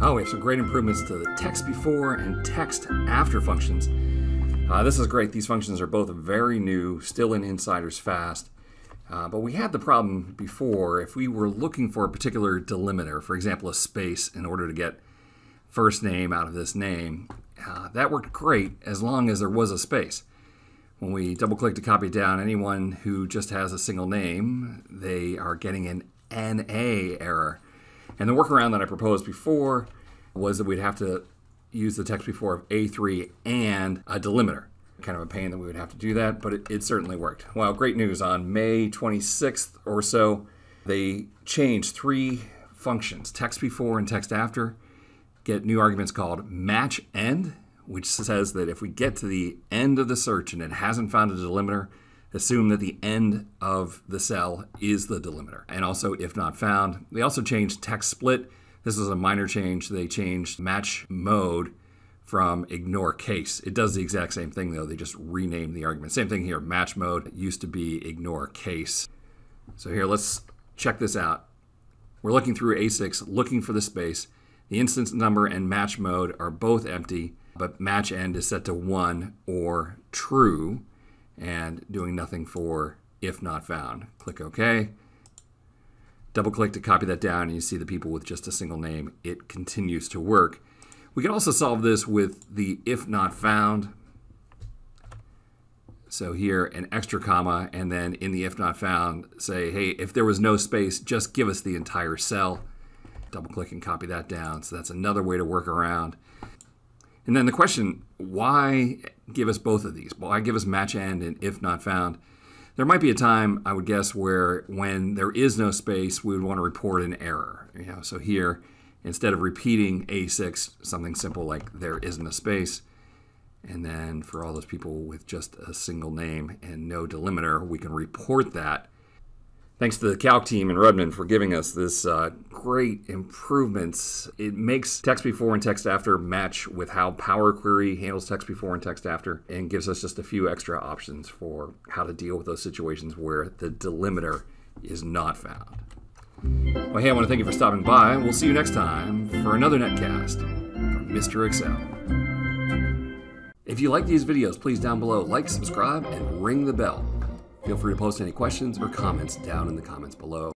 Oh, we have some great improvements to the text before and text after functions. This is great. These functions are both very new, still in Insiders Fast. But we had the problem before if we were looking for a particular delimiter, for example, a space in order to get first name out of this name. That worked great as long as there was a space. When we double click to copy down, anyone who just has a single name, they are getting an NA error. And the workaround that I proposed before was that we'd have to use the text before of A3 and a delimiter. Kind of a pain that we would have to do that, but it certainly worked. Well, great news. On May 26th or so, they changed three functions, text before and text after, get new arguments called match end, which says that if we get to the end of the search and it hasn't found a delimiter, assume that the end of the cell is the delimiter. And also, if not found. They also changed text split. This is a minor change. They changed match mode from ignore case. It does the exact same thing, though. They just renamed the argument. Same thing here. Match mode used to be ignore case. So here, let's check this out. We're looking through A6, looking for the space. The instance number and match mode are both empty, but match end is set to 1 or true and doing nothing for if not found. Click OK. Double click to copy that down, and you see the people with just a single name. It continues to work. We can also solve this with the if not found. So here, an extra comma, and then in the if not found, say, hey, if there was no space, just give us the entire cell. Double click and copy that down. So that's another way to work around. And then the question, why give us both of these? Why give us match end and if not found? There might be a time, I would guess, where when there is no space, we would want to report an error. You know, so here, instead of repeating A6, something simple like there isn't a space. And then for all those people with just a single name and no delimiter, we can report that. Thanks to the Calc team in Redmond for giving us this great improvements. It makes text before and text after match with how Power Query handles text before and text after, and gives us just a few extra options for how to deal with those situations where the delimiter is not found. Well, hey, I want to thank you for stopping by. We'll see you next time for another netcast from Mr. Excel. If you like these videos, please down below like, subscribe, and ring the bell. Feel free to post any questions or comments down in the comments below.